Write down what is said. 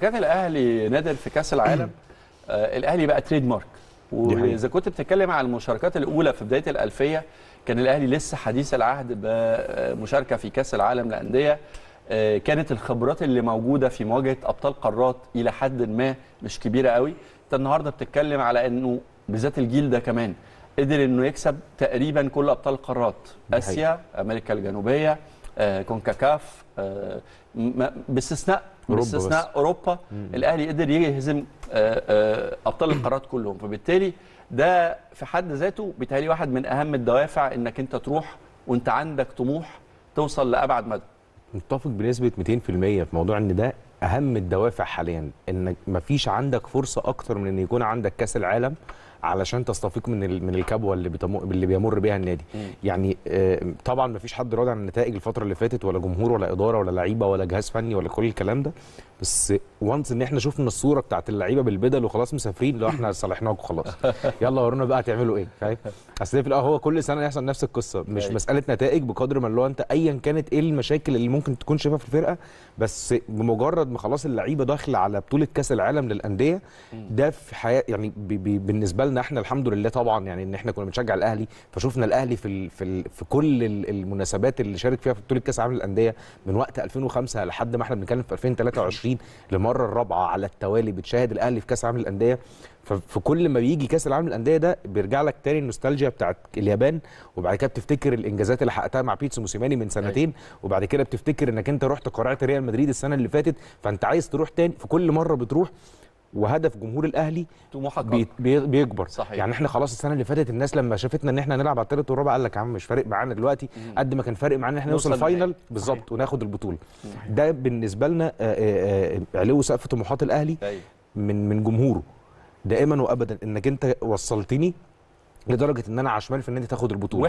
كان الاهلي نادر في كاس العالم. الاهلي بقى تريد مارك. واذا كنت بتتكلم عن المشاركات الاولى في بدايه الالفيه كان الاهلي لسه حديث العهد بمشاركه في كاس العالم للانديه. كانت الخبرات اللي موجوده في مواجهه ابطال قارات الى حد ما مش كبيره قوي. انت النهارده بتتكلم على انه بالذات الجيل ده كمان قدر انه يكسب تقريبا كل ابطال القارات، اسيا، امريكا الجنوبيه، كونكاكاف، باستثناء اوروبا. الاهلي قدر يهزم ابطال القارات كلهم، فبالتالي ده في حد ذاته بيتهيألي واحد من اهم الدوافع انك انت تروح وانت عندك طموح توصل لابعد مدى. متفق بنسبه 200% في موضوع ان ده اهم الدوافع حاليا، انك مفيش عندك فرصه اكتر من ان يكون عندك كاس العالم علشان تستفيق من الكبوه اللي بيمر بيها النادي. يعني طبعا مفيش حد راضي عن النتائج الفتره اللي فاتت، ولا جمهور ولا اداره ولا لعيبه ولا جهاز فني ولا كل الكلام ده، بس وانس ان احنا شفنا الصوره بتاعت اللعيبه بالبدل وخلاص مسافرين، لو احنا صالحناكم خلاص يلا ورونا بقى هتعملوا ايه، فاهم؟ اصل في الاول هو كل سنه يحصل نفس القصه، مش مساله نتائج بقدر ما اللي هو انت ايا كانت ايه المشاكل اللي ممكن تكون شايفها في الفرقه، بس بمجرد ما خلاص اللعيبه داخله على بطوله كاس العالم للانديه ده في حياه يعني بالنسبه لنا احنا الحمد لله طبعا، يعني ان احنا كنا بنشجع الاهلي فشوفنا الاهلي في كل المناسبات اللي شارك فيها في بطوله كاس العالم للانديه من وقت 2005 لحد ما احنا بنتكلم في 2023 للمره الرابعه على التوالي بتشاهد الاهلي في كاس العالم للانديه. ففي كل ما بيجي كاس العالم للانديه ده بيرجع لك تاني النوستالجيا بتاعت اليابان، وبعد كده بتفتكر الانجازات اللي حققتها مع بيتسو موسيماني من سنتين، وبعد كده بتفتكر انك انت رحت قرعت ريال مدريد السنه اللي فاتت، فانت عايز تروح تاني. في كل مره بتروح وهدف جمهور الاهلي بيكبر. صحيح. يعني احنا خلاص السنه اللي فاتت الناس لما شافتنا ان احنا هنلعب على الثالث والرابع قال لك يا عم مش فارق معانا دلوقتي قد ما كان فارق معانا ان احنا نوصل فاينل بالظبط وناخد البطوله. ده بالنسبه لنا علو سقف طموحات الاهلي من جمهوره دائما وابدا، انك انت وصلتني لدرجه ان انا عشمان في ان انت تاخد البطوله.